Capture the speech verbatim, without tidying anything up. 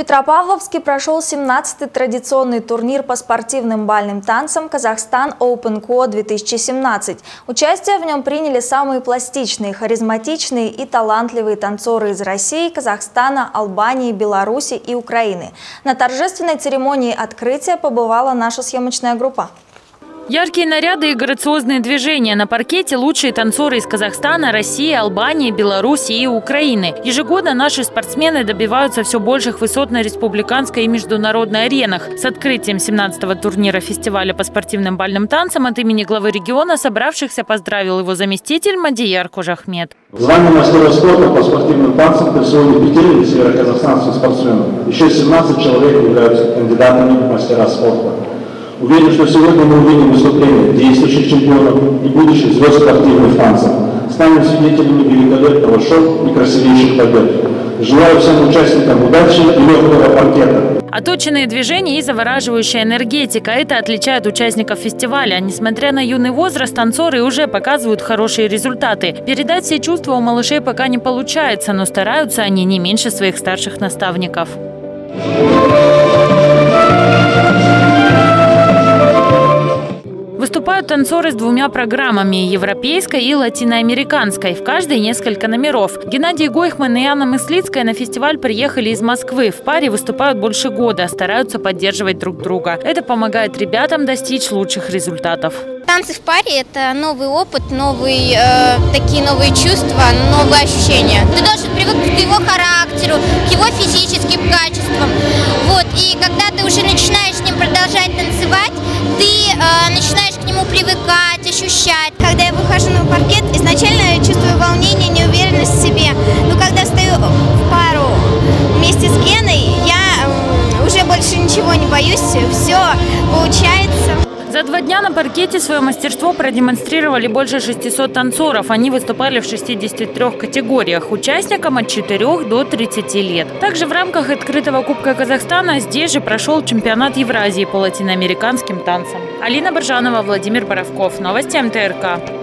В Петропавловске прошел семнадцатый традиционный турнир по спортивным бальным танцам «Kazakhstan open cuo две тысячи семнадцать». Участие в нем приняли самые пластичные, харизматичные и талантливые танцоры из России, Казахстана, Албании, Беларуси и Украины. На торжественной церемонии открытия побывала наша съемочная группа. Яркие наряды и грациозные движения на паркете – лучшие танцоры из Казахстана, России, Албании, Беларуси и Украины. Ежегодно наши спортсмены добиваются все больших высот на республиканской и международной аренах. С открытием семнадцатого турнира фестиваля по спортивным бальным танцам от имени главы региона собравшихся поздравил его заместитель Мадияр Кожахмед. Звание мастеров спорта по спортивным танцам присвоили пяти североказахстанским спортсменам. Еще семнадцать человек являются кандидатами в мастера спорта. Уверен, что сегодня мы увидим выступления действующих чемпионов и будущих звезд спортивных танцев. Станем свидетелями великолепного шоу и красивейших побед. Желаю всем участникам удачи и легкого паркета. Оточенные движения и завораживающая энергетика – это отличает участников фестиваля. Несмотря на юный возраст, танцоры уже показывают хорошие результаты. Передать все чувства у малышей пока не получается, но стараются они не меньше своих старших наставников. Выступают танцоры с двумя программами – европейской и латиноамериканской, в каждой несколько номеров. Геннадий Гойхман и Анна Мыслицкая на фестиваль приехали из Москвы. В паре выступают больше года, стараются поддерживать друг друга. Это помогает ребятам достичь лучших результатов. Танцы в паре – это новый опыт, новые, э, такие новые чувства, новые ощущения. Ты должен привыкнуть к его характеру, к его физическим качествам. Вот. И когда ты уже начинаешь с ним продолжать танцевать, ты э, начинаешь к нему привыкать, ощущать. Когда я выхожу на паркет, изначально я чувствую волнение, неуверенность в себе. Но когда встаю в пару вместе с Геной, я э, уже больше ничего не боюсь, все получается. За два дня на паркете свое мастерство продемонстрировали больше шестисот танцоров. Они выступали в шестидесяти трёх категориях, участникам от четырёх до тридцати лет. Также в рамках открытого Кубка Казахстана здесь же прошел чемпионат Евразии по латиноамериканским танцам. Алина Бажанова, Владимир Боровков. Новости МТРК.